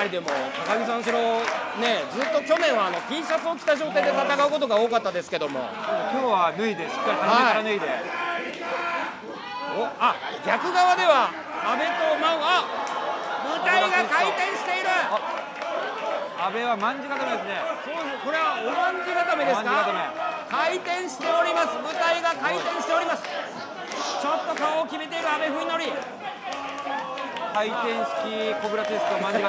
はい、でも高木さん、そのね、ずっと去年はT シャツを着た状態で戦うことが多かったですけども、今日は脱いで、しっかり初めから脱いで、はい、おあ逆側では、阿部とマン、あ舞台が回転している、阿部はまんじ固めですね、そうです、これはおまんじ固めですか。回転しております。舞台が回転しております。ちょっと顔を決めている阿部文則。回転式コブラツイストマンジガ